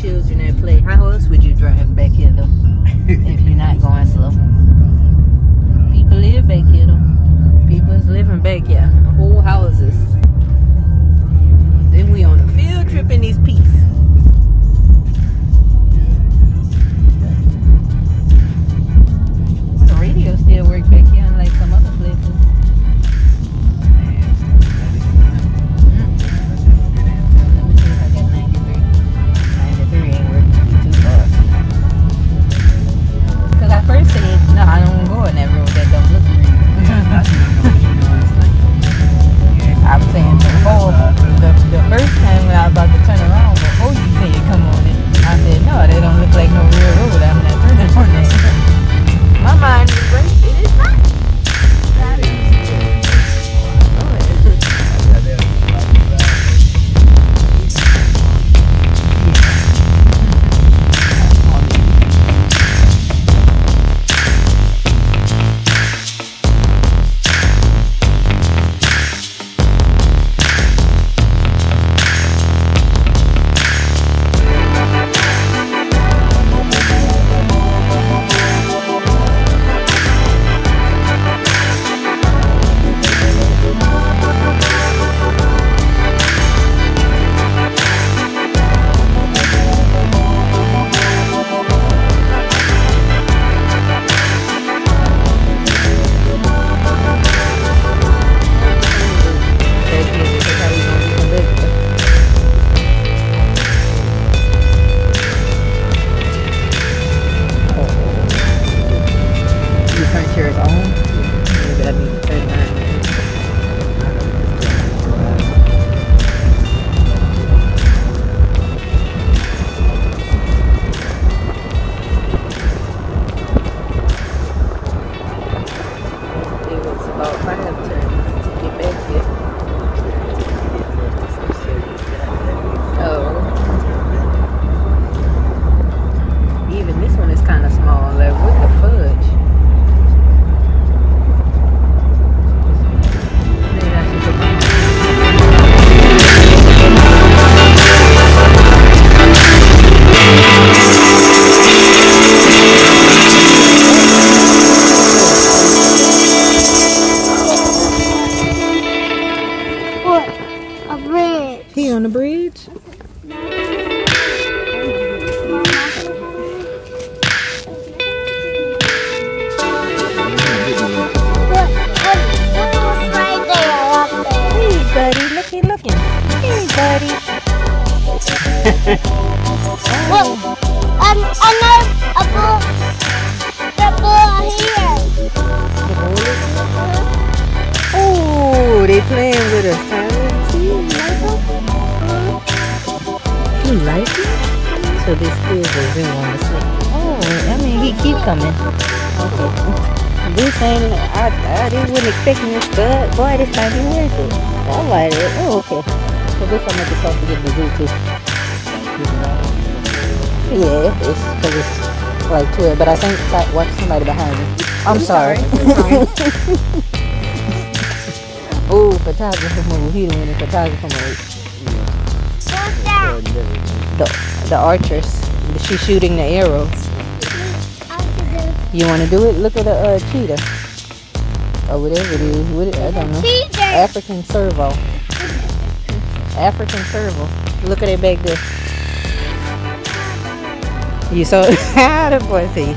children at play. How else would you drive back here though? If you're not going slow. People live back here though. People's living back here. Whole houses. Then we on a field trip in these peaks. The radio still works back here unlike some other places. But I think I watched somebody behind me. I'm sorry. Oh, photographer move. He don't win the photographer move. What's that? The archers. She's shooting the arrows. You want to do it? Look at the cheetah. Or whatever it is. What it, I don't know. Cheetah. African serval. African serval. Look at it back there. You saw it? How the boy see?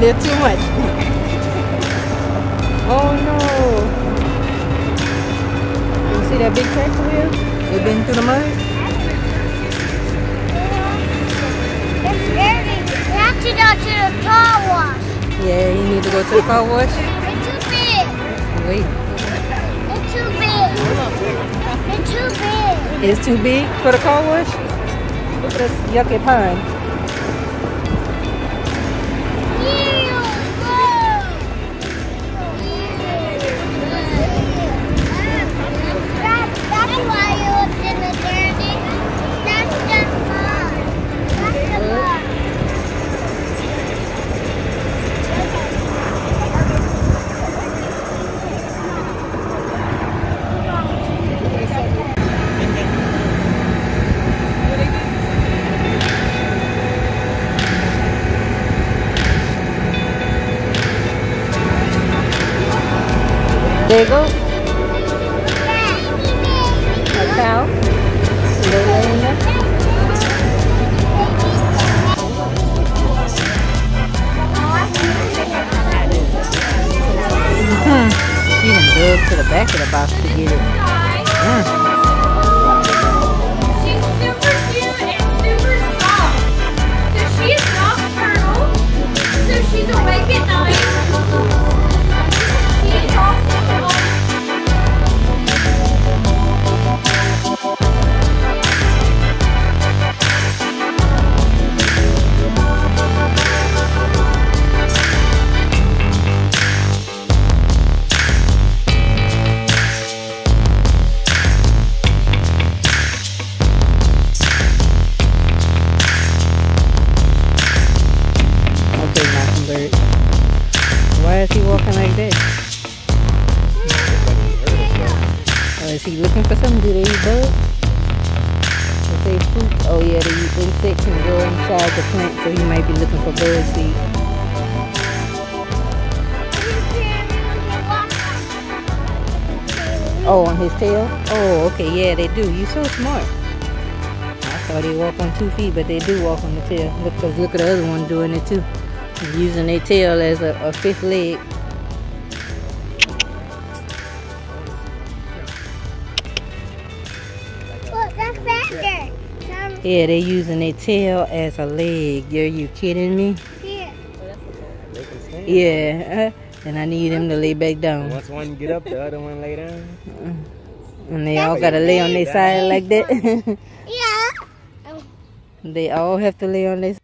They're too much. Oh no. You see that big tractor wheel? They've been through the mud. It's dirty. We have to go to the car wash. Yeah, you need to go to the car wash. It's too big. Wait. It's too big. It's too big. It's too big for the car wash? Look at this yucky pine. There you go. A cow. She done dug to the back of the box to get it. She's super cute and super soft. So she is nocturnal. So she's awake at night. She is awesome. Why is he walking like this? Oh, is he looking for something? Do they eat bugs? They say fruit. Oh yeah, they eat insects and go inside the plant, so he might be looking for bird seed. Oh, on his tail? Oh, okay, yeah, they do. You're so smart. I thought they walk on 2 feet, but they do walk on the tail. Look, 'cause look at the other one doing it too. Using their tail as a fifth leg. Look, that's faster. Yeah, they're using their tail as a leg. Are you kidding me? Yeah. Yeah. Then I need them to lay back down. Once one get up, the other one lay down. And they all gotta lay on their side like that. Yeah. They all have to lay on their side.